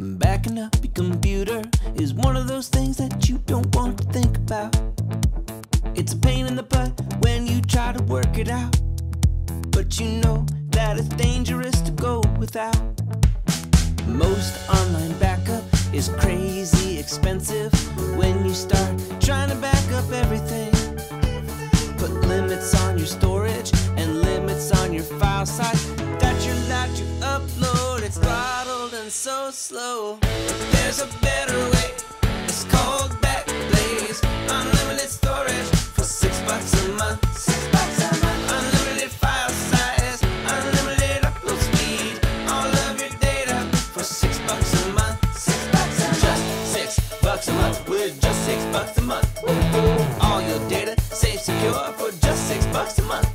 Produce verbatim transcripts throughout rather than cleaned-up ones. Backing up your computer is one of those things that you don't want to think about. It's a pain in the butt when you try to work it out, but you know that it's dangerous to go without. Most online backup is crazy expensive when you start trying to back up everything. Put limits on your storage and limits on your file size. That's your lot you upload. It's throttled and so slow. There's a better way. It's called Backblaze. Unlimited storage for six bucks a month. Six bucks a month. Unlimited file size. Unlimited upload speed. All of your data for six bucks a month. Six bucks a month. Just six bucks a month. With just six bucks a month. All your data safe, secure for just six bucks a month.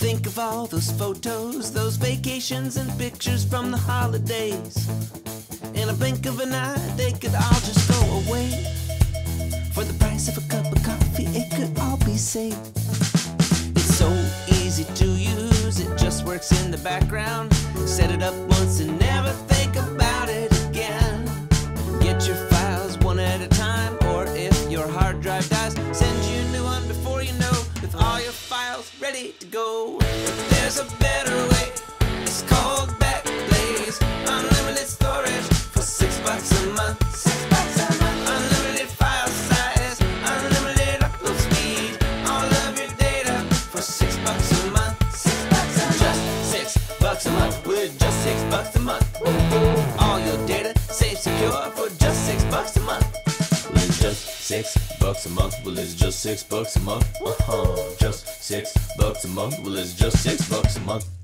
Think of all those photos, those vacations and pictures from the holidays. In a blink of an eye, they could all just go away. For the price of a cup of coffee, it could all be saved. It's so easy to use, it just works in the background. Set it up once and never think about it again. Get your files one at a time, or if your hard drive dies, send you a new one before you know, with all your files ready to go. There's a better way. It's called Backblaze. Unlimited storage for six bucks a month. Six bucks a month. Unlimited file size. Unlimited upload speed. All of your data for six bucks a month. Six bucks a month. Just six bucks a month. With just six bucks a month. All your data safe, secure for just six bucks a month. Just six bucks a month, well it's just six bucks a month. Uh-huh. Just six bucks a month, well it's just six bucks a month.